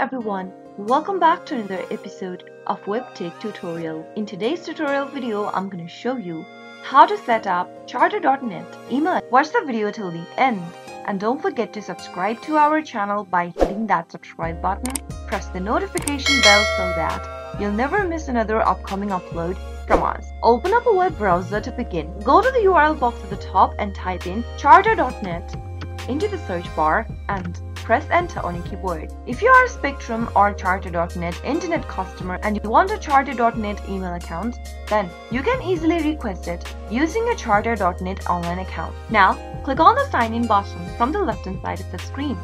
everyone, welcome back to another episode of Webtech Tutorial. In today's tutorial video, I'm going to show you how to set up Charter.net email. Watch the video till the end and don't forget to subscribe to our channel by hitting that subscribe button. Press the notification bell so that you'll never miss another upcoming upload from us. Open up a web browser to begin. Go to the URL box at the top and type in Charter.net into the search bar and press enter on your keyboard. If you are a Spectrum or Charter.net internet customer and you want a Charter.net email account, then you can easily request it using your Charter.net online account. Now, click on the sign in button from the left hand side of the screen.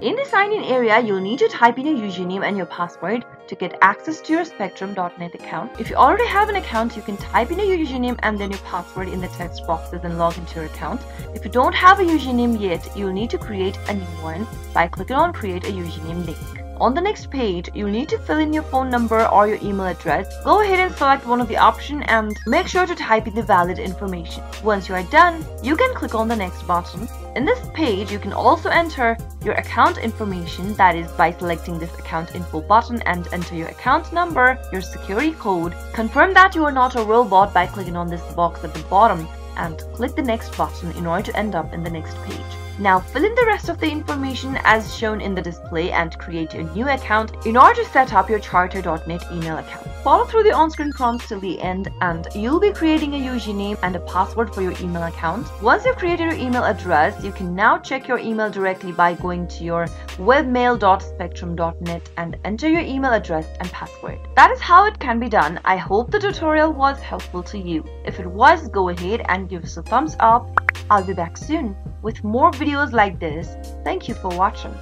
In the sign in area, you'll need to type in your username and your password to get access to your Spectrum.net account. If you already have an account, you can type in your username and then your password in the text boxes and log into your account. If you don't have a username yet, you'll need to create a new one by clicking on Create a Username link. On the next page, you'll need to fill in your phone number or your email address. Go ahead and select one of the options and make sure to type in the valid information. Once you are done, you can click on the next button. In this page, you can also enter your account information, that is by selecting this account info button and enter your account number, your security code. Confirm that you are not a robot by clicking on this box at the bottom and click the next button in order to end up in the next page. Now fill in the rest of the information as shown in the display and create a new account in order to set up your Charter.net email account. Follow through the on-screen prompts till the end and you'll be creating a username and a password for your email account. Once you've created your email address, you can now check your email directly by going to your webmail.spectrum.net and enter your email address and password. That is how it can be done. I hope the tutorial was helpful to you. If it was, go ahead and give us a thumbs up. I'll be back soon with more videos like this. Thank you for watching.